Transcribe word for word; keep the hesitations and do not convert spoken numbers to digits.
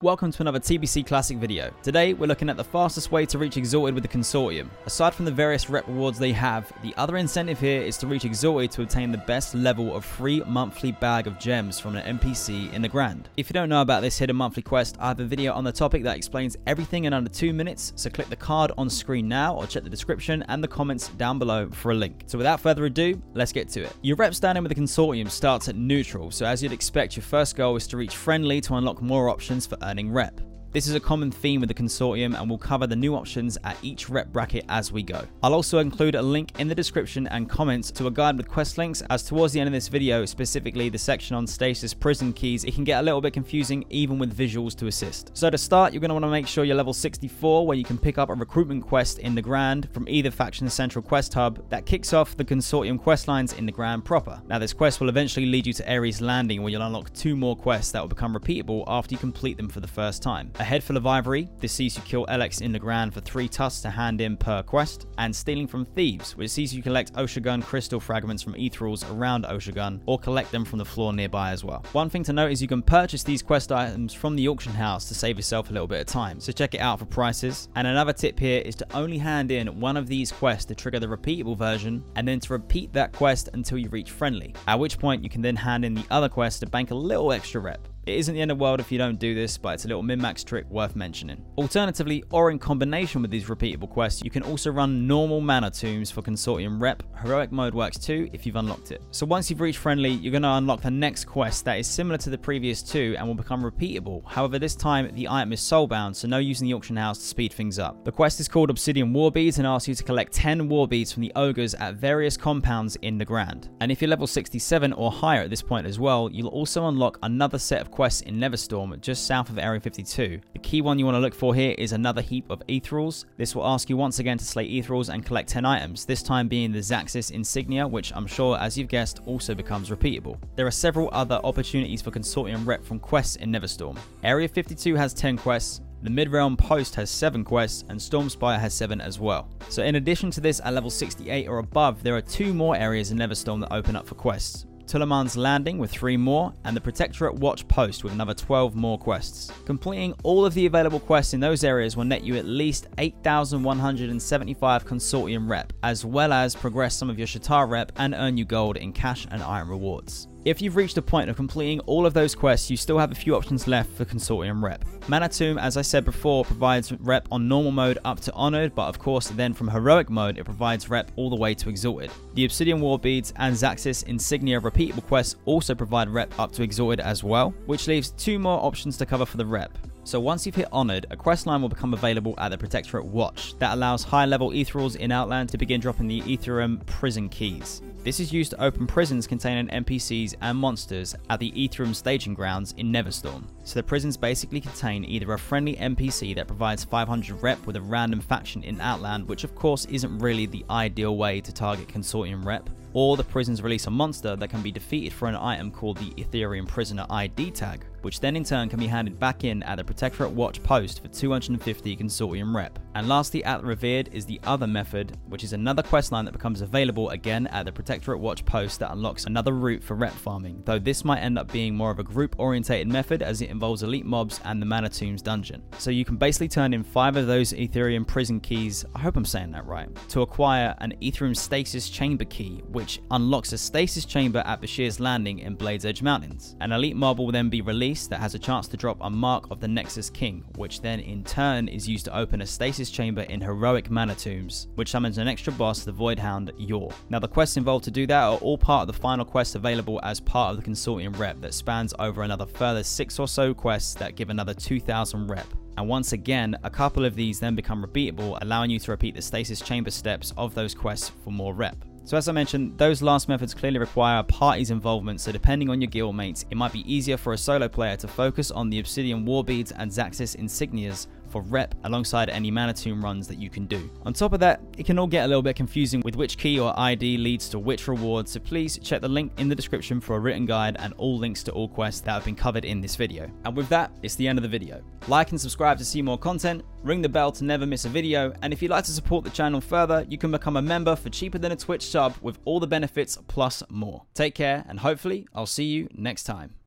Welcome to another T B C Classic video. Today we're looking at the fastest way to reach Exalted with the Consortium. Aside from the various rep rewards they have, the other incentive here is to reach Exalted to obtain the best level of free monthly bag of gems from an N P C in the Grand. If you don't know about this hidden monthly quest, I have a video on the topic that explains everything in under two minutes, so click the card on screen now or check the description and the comments down below for a link. So without further ado, let's get to it. Your rep standing with the Consortium starts at neutral, so as you'd expect, your first goal is to reach friendly to unlock more options for earning rep. This is a common theme with the Consortium, and we'll cover the new options at each rep bracket as we go. I'll also include a link in the description and comments to a guide with quest links, as towards the end of this video, specifically the section on Stasis Prison Keys, it can get a little bit confusing even with visuals to assist. So to start, you're going to want to make sure you're level sixty-four, where you can pick up a recruitment quest in the Grand from either faction's central quest hub that kicks off the Consortium quest lines in the Grand proper. Now this quest will eventually lead you to Aeris Landing, where you'll unlock two more quests that will become repeatable after you complete them for the first time. A Head Full of Ivory, this sees you kill L X in the Grand for three tusks to hand in per quest, and Stealing from Thieves, which sees you collect Oshu'gun crystal fragments from ethereals around Oshu'gun, or collect them from the floor nearby as well. One thing to note is you can purchase these quest items from the auction house to save yourself a little bit of time, so check it out for prices. And another tip here is to only hand in one of these quests to trigger the repeatable version, and then to repeat that quest until you reach friendly, at which point you can then hand in the other quest to bank a little extra rep. It isn't the end of the world if you don't do this, but it's a little min-max trick worth mentioning. Alternatively, or in combination with these repeatable quests, you can also run normal Mana Tombs for Consortium rep. Heroic mode works too if you've unlocked it. So once you've reached friendly, you're going to unlock the next quest that is similar to the previous two and will become repeatable. However, this time the item is soulbound, so no using the auction house to speed things up. The quest is called Obsidian Warbeads and asks you to collect ten Warbeads from the ogres at various compounds in the Grand. And if you're level sixty-seven or higher at this point as well, you'll also unlock another set of quests in Neverstorm, just south of Area fifty-two. The key one you want to look for here is another heap of ethereals. This will ask you once again to slay ethereals and collect ten items, this time being the Zaxxis Insignia, which I'm sure, as you've guessed, also becomes repeatable. There are several other opportunities for Consortium rep from quests in Neverstorm. Area fifty-two has ten quests, the Midrealm Post has seven quests, and Stormspire has seven as well. So in addition to this, at level sixty-eight or above, there are two more areas in Neverstorm that open up for quests. Tulaman's Landing with three more, and the Protectorate Watch Post with another twelve more quests. Completing all of the available quests in those areas will net you at least eight thousand one hundred seventy-five Consortium rep, as well as progress some of your Shatar rep and earn you gold in cash and iron rewards. If you've reached a point of completing all of those quests, you still have a few options left for Consortium rep. Mana Tomb, as I said before, provides rep on normal mode up to Honored, but of course then from Heroic mode it provides rep all the way to Exalted. The Obsidian Warbeads and Zaxxis Insignia repeatable quests also provide rep up to Exalted as well, which leaves two more options to cover for the rep. So once you've hit Honored, a questline will become available at the Protectorate Watch that allows high-level ethereals in Outland to begin dropping the Ethereum Prison Keys. This is used to open prisons containing N P Cs and monsters at the Ethereum staging grounds in Neverstorm. So the prisons basically contain either a friendly N P C that provides five hundred rep with a random faction in Outland, which of course isn't really the ideal way to target Consortium rep, or the prisons release a monster that can be defeated for an item called the Ethereum Prisoner I D tag, which then in turn can be handed back in at the Protectorate Watch Post for two hundred fifty Consortium rep. And lastly, at the Revered is the other method, which is another questline that becomes available again at the Protectorate Watch Post that unlocks another route for rep farming, though this might end up being more of a group-orientated method as it involves elite mobs and the Mana Tombs dungeon. So you can basically turn in five of those Ethereum Prison Keys, I hope I'm saying that right, to acquire an Ethereum Stasis Chamber Key, which unlocks a Stasis Chamber at Bashir's Landing in Blade's Edge Mountains. An elite mob will then be released that has a chance to drop a Mark of the Nexus King, which then in turn is used to open a Stasis Chamber in Heroic Mana Tombs, which summons an extra boss, the Voidhound Yor. Now the quests involved to do that are all part of the final quests available as part of the Consortium rep that spans over another further six or so quests that give another two thousand rep. And once again, a couple of these then become repeatable, allowing you to repeat the Stasis Chamber steps of those quests for more rep. So as I mentioned, those last methods clearly require a party's involvement, so depending on your guild mates, it might be easier for a solo player to focus on the Obsidian Warbeads and Zaxxis Insignias for rep alongside any Mana Tomb runs that you can do. On top of that, it can all get a little bit confusing with which key or I D leads to which reward, so please check the link in the description for a written guide and all links to all quests that have been covered in this video. And with that, it's the end of the video. Like and subscribe to see more content, ring the bell to never miss a video, and if you'd like to support the channel further, you can become a member for cheaper than a Twitch sub with all the benefits plus more. Take care, and hopefully I'll see you next time.